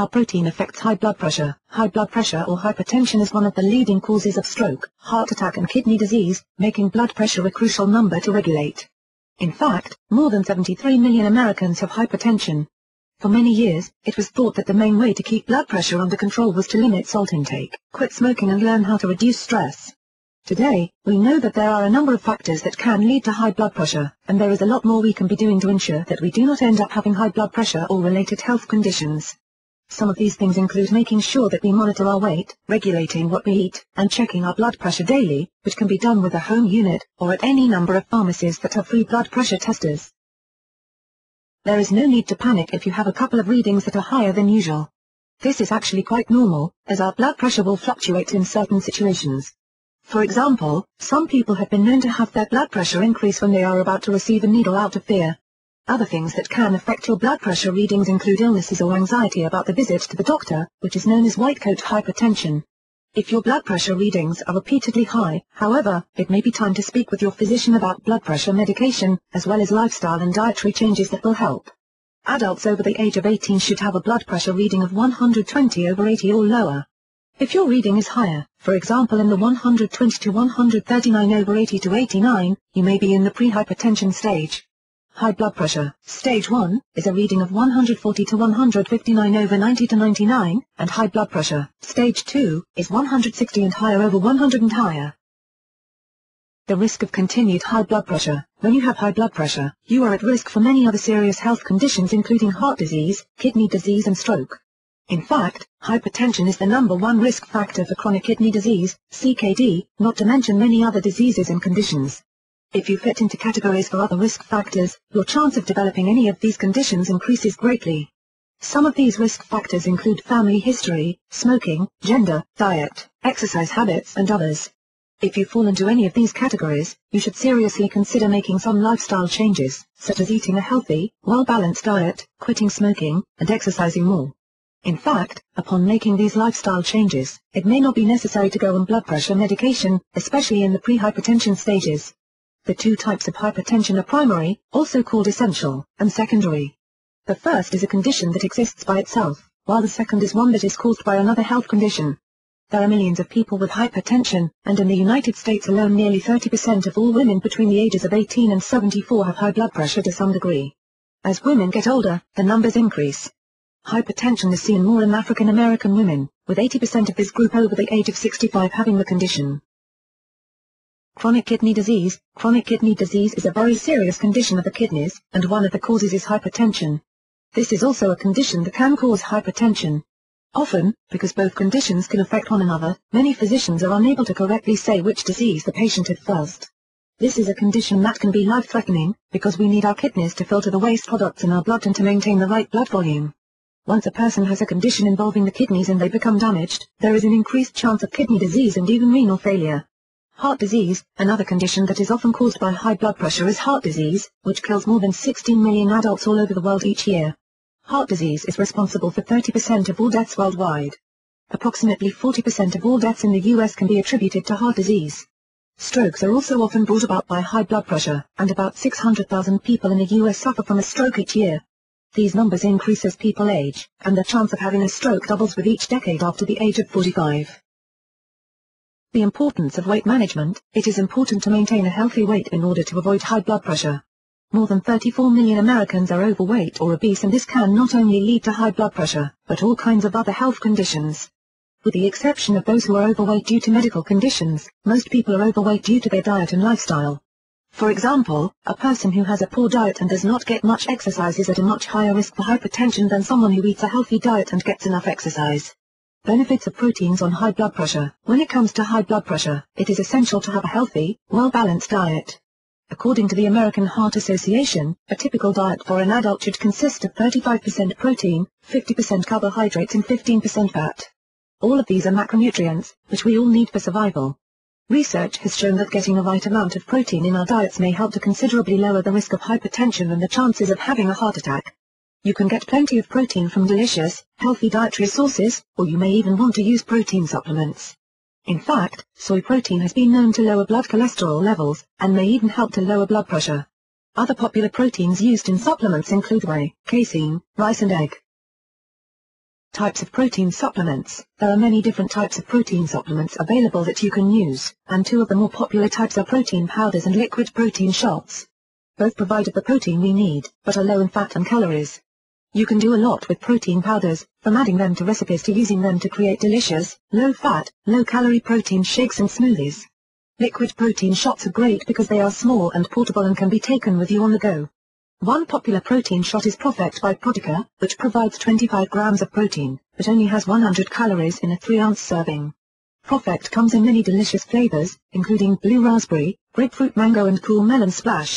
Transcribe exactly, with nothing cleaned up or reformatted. How protein affects high blood pressure. High blood pressure or hypertension is one of the leading causes of stroke, heart attack and kidney disease, making blood pressure a crucial number to regulate. In fact, more than seventy-three million Americans have hypertension. For many years, it was thought that the main way to keep blood pressure under control was to limit salt intake, quit smoking and learn how to reduce stress. Today, we know that there are a number of factors that can lead to high blood pressure, and there is a lot more we can be doing to ensure that we do not end up having high blood pressure or related health conditions. Some of these things include making sure that we monitor our weight, regulating what we eat, and checking our blood pressure daily, which can be done with a home unit, or at any number of pharmacies that have free blood pressure testers. There is no need to panic if you have a couple of readings that are higher than usual. This is actually quite normal, as our blood pressure will fluctuate in certain situations. For example, some people have been known to have their blood pressure increase when they are about to receive a needle out of fear. Other things that can affect your blood pressure readings include illnesses or anxiety about the visit to the doctor, which is known as white coat hypertension. If your blood pressure readings are repeatedly high, however, it may be time to speak with your physician about blood pressure medication, as well as lifestyle and dietary changes that will help. Adults over the age of eighteen should have a blood pressure reading of one hundred twenty over eighty or lower. If your reading is higher, for example in the one hundred twenty to one hundred thirty-nine over eighty to eighty-nine, you may be in the prehypertension stage. High blood pressure, stage one, is a reading of one hundred forty to one hundred fifty-nine over ninety to ninety-nine, and high blood pressure, stage two, is one hundred sixty and higher over one hundred and higher. The risk of continued high blood pressure. When you have high blood pressure, you are at risk for many other serious health conditions including heart disease, kidney disease and stroke. In fact, hypertension is the number one risk factor for chronic kidney disease, C K D, not to mention many other diseases and conditions. If you fit into categories for other risk factors, your chance of developing any of these conditions increases greatly. Some of these risk factors include family history, smoking, gender, diet, exercise habits and others. If you fall into any of these categories, you should seriously consider making some lifestyle changes, such as eating a healthy, well-balanced diet, quitting smoking, and exercising more. In fact, upon making these lifestyle changes, it may not be necessary to go on blood pressure medication, especially in the prehypertension stages. The two types of hypertension are primary, also called essential, and secondary. The first is a condition that exists by itself, while the second is one that is caused by another health condition. There are millions of people with hypertension, and in the United States alone nearly thirty percent of all women between the ages of eighteen and seventy-four have high blood pressure to some degree. As women get older, the numbers increase. Hypertension is seen more in African American women, with eighty percent of this group over the age of sixty-five having the condition. Chronic kidney disease. Chronic kidney disease is a very serious condition of the kidneys, and one of the causes is hypertension. This is also a condition that can cause hypertension. Often, because both conditions can affect one another, many physicians are unable to correctly say which disease the patient had first. This is a condition that can be life-threatening, because we need our kidneys to filter the waste products in our blood and to maintain the right blood volume. Once a person has a condition involving the kidneys and they become damaged, there is an increased chance of kidney disease and even renal failure. Heart disease. Another condition that is often caused by high blood pressure is heart disease, which kills more than sixteen million adults all over the world each year. Heart disease is responsible for thirty percent of all deaths worldwide. Approximately forty percent of all deaths in the U S can be attributed to heart disease. Strokes are also often brought about by high blood pressure, and about six hundred thousand people in the U S suffer from a stroke each year. These numbers increase as people age, and the chance of having a stroke doubles with each decade after the age of forty-five. The importance of weight management. It is important to maintain a healthy weight in order to avoid high blood pressure. More than thirty-four million Americans are overweight or obese, and this can not only lead to high blood pressure, but all kinds of other health conditions. With the exception of those who are overweight due to medical conditions, most people are overweight due to their diet and lifestyle. For example, a person who has a poor diet and does not get much exercise is at a much higher risk for hypertension than someone who eats a healthy diet and gets enough exercise. Benefits of proteins on high blood pressure. When it comes to high blood pressure, it is essential to have a healthy, well-balanced diet. According to the American Heart Association, a typical diet for an adult should consist of thirty-five percent protein, fifty percent carbohydrates and fifteen percent fat. All of these are macronutrients, which we all need for survival. Research has shown that getting the right amount of protein in our diets may help to considerably lower the risk of hypertension and the chances of having a heart attack. You can get plenty of protein from delicious, healthy dietary sources, or you may even want to use protein supplements. In fact, soy protein has been known to lower blood cholesterol levels, and may even help to lower blood pressure. Other popular proteins used in supplements include whey, casein, rice and egg. Types of protein supplements. There are many different types of protein supplements available that you can use, and two of the more popular types are protein powders and liquid protein shots. Both provide the protein we need, but are low in fat and calories. You can do a lot with protein powders, from adding them to recipes to using them to create delicious, low-fat, low-calorie protein shakes and smoothies. Liquid protein shots are great because they are small and portable and can be taken with you on the go. One popular protein shot is Profect by Protica, which provides twenty-five grams of protein, but only has one hundred calories in a three ounce serving. Profect comes in many delicious flavors, including blue raspberry, grapefruit mango and cool melon splash.